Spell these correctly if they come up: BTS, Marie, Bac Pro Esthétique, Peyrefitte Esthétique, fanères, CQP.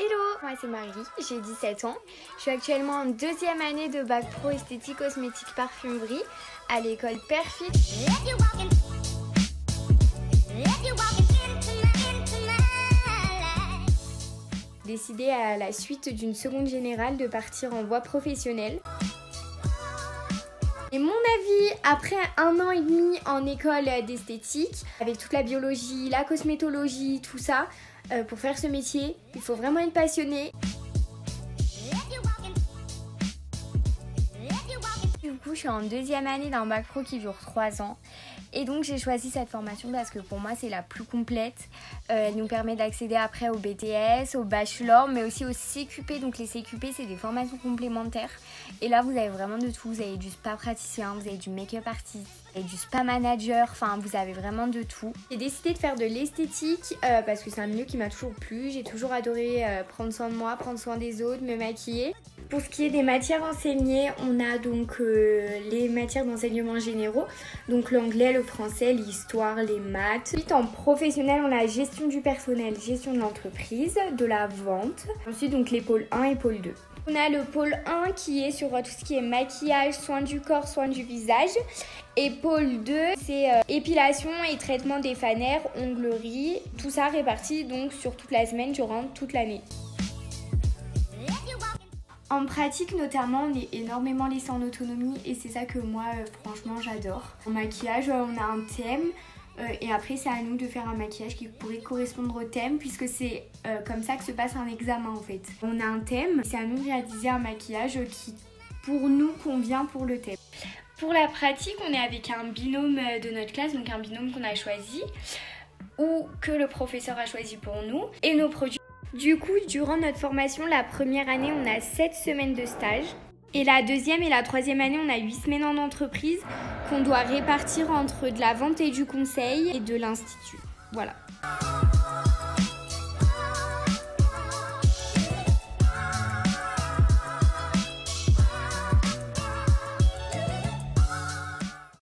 Hello, moi c'est Marie, j'ai 17 ans. Je suis actuellement en deuxième année de bac pro esthétique cosmétique parfumerie à l'école Peyrefitte. J'ai décidé à la suite d'une seconde générale de partir en voie professionnelle. Et mon avis, après un an et demi en école d'esthétique, avec toute la biologie, la cosmétologie, tout ça, pour faire ce métier, il faut vraiment être passionné. Du coup, je suis en deuxième année d'un bac pro qui dure 3 ans. Et donc, j'ai choisi cette formation parce que pour moi, c'est la plus complète. Elle nous permet d'accéder après au BTS, au bachelor, mais aussi au CQP. Donc, les CQP, c'est des formations complémentaires. Et là, vous avez vraiment de tout. Vous avez du spa praticien, vous avez du make-up artiste, vous avez du spa manager. Enfin, vous avez vraiment de tout. J'ai décidé de faire de l'esthétique parce que c'est un milieu qui m'a toujours plu. J'ai toujours adoré prendre soin de moi, prendre soin des autres, me maquiller. Pour ce qui est des matières enseignées, on a donc les matières d'enseignement généraux, donc l'anglais, le français, l'histoire, les maths. Ensuite, en professionnel, on a gestion du personnel, gestion de l'entreprise, de la vente. Ensuite, donc les pôles 1 et pôle 2. On a le pôle 1 qui est sur tout ce qui est maquillage, soins du corps, soins du visage. Et pôle 2, c'est épilation et traitement des fanères, onglerie, tout ça réparti donc sur toute la semaine durant toute l'année. En pratique notamment, on est énormément laissé en autonomie et c'est ça que moi franchement j'adore. En maquillage, on a un thème et après c'est à nous de faire un maquillage qui pourrait correspondre au thème puisque c'est comme ça que se passe un examen en fait. On a un thème, c'est à nous de réaliser un maquillage qui pour nous convient pour le thème. Pour la pratique, on est avec un binôme de notre classe, donc un binôme qu'on a choisi ou que le professeur a choisi pour nous et nos produits. Du coup, durant notre formation, la première année, on a 7 semaines de stage. Et la deuxième et la troisième année, on a 8 semaines en entreprise qu'on doit répartir entre de la vente et du conseil et de l'institut. Voilà.